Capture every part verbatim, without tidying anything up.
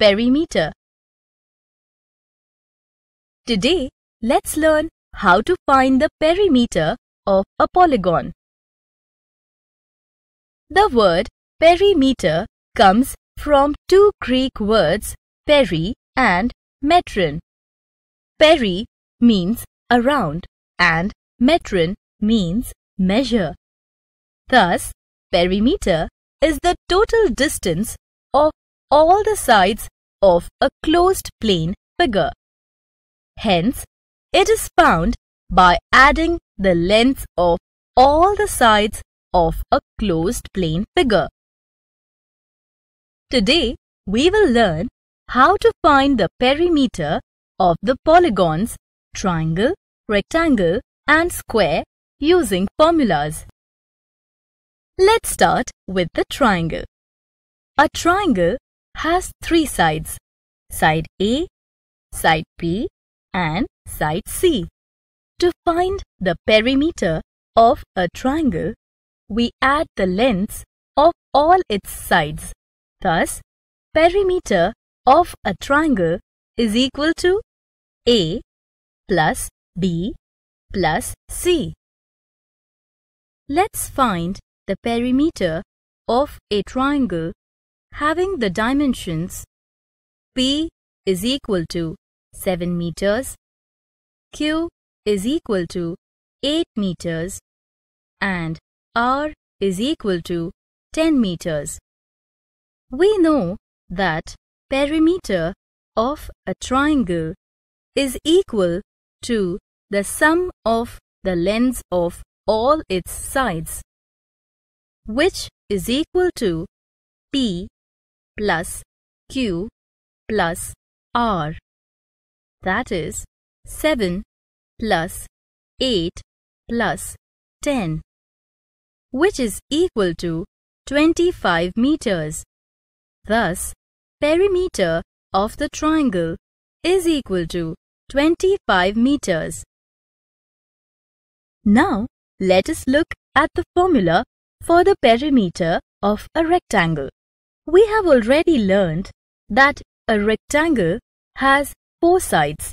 Perimeter. Today, let's learn how to find the perimeter of a polygon. The word perimeter comes from two Greek words, peri and metron. Peri means around and metron means measure. Thus, perimeter is the total distance of all the sides of a closed plane figure. Hence, it is found by adding the lengths of all the sides of a closed plane figure. Today, we will learn how to find the perimeter of the polygons triangle, rectangle and square using formulas. Let's start with the triangle. A triangle has three sides, side A, side B and side C. To find the perimeter of a triangle, we add the lengths of all its sides. Thus, perimeter of a triangle is equal to A plus B plus C. Let's find the perimeter of a triangle having the dimensions P is equal to seven meters, Q is equal to eight meters and R is equal to ten meters. We know that perimeter of a triangle is equal to the sum of the lengths of all its sides, which is equal to P plus Q plus R, that is seven plus eight plus ten, which is equal to twenty-five meters. Thus, perimeter of the triangle is equal to twenty-five meters. Now, let us look at the formula for the perimeter of a rectangle. We have already learned that a rectangle has four sides,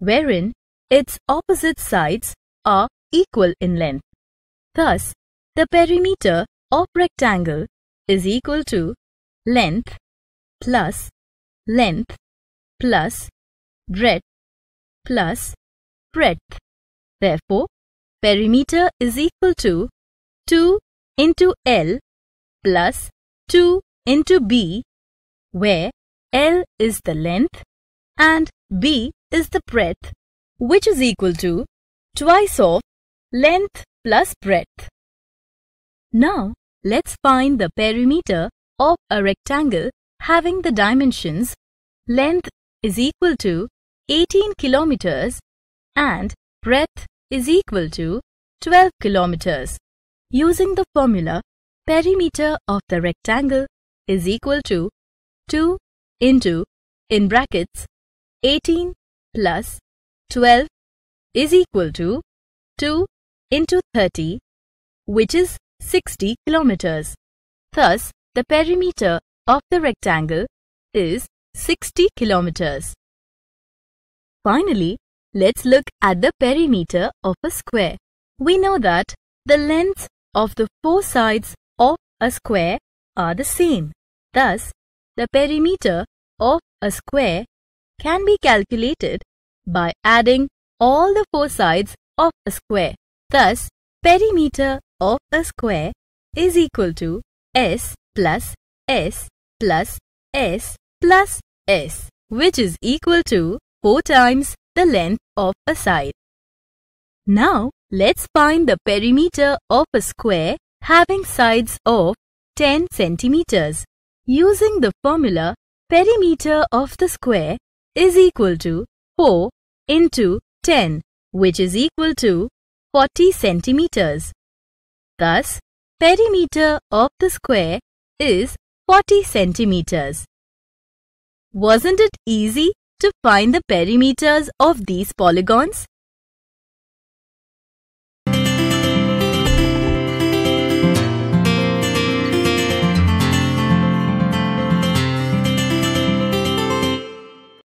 wherein its opposite sides are equal in length. Thus, the perimeter of rectangle is equal to length plus length plus breadth plus breadth. Therefore, perimeter is equal to two into L plus two into B, where L is the length and B is the breadth, which is equal to twice of length plus breadth. Now, let's find the perimeter of a rectangle having the dimensions length is equal to eighteen kilometers and breadth is equal to twelve kilometers. Using the formula, perimeter of the rectangle is equal to two into, in brackets, eighteen plus twelve is equal to two into thirty, which is sixty kilometers. Thus, the perimeter of the rectangle is sixty kilometers. Finally, let's look at the perimeter of a square. We know that the lengths of the four sides of a square are the same. Thus, the perimeter of a square can be calculated by adding all the four sides of a square. Thus, perimeter of a square is equal to S plus S plus S plus S, which is equal to four times the length of a side. Now, let's find the perimeter of a square having sides of ten centimeters. Using the formula, perimeter of the square is equal to four into ten, which is equal to forty centimeters. Thus, perimeter of the square is forty centimeters. Wasn't it easy to find the perimeters of these polygons?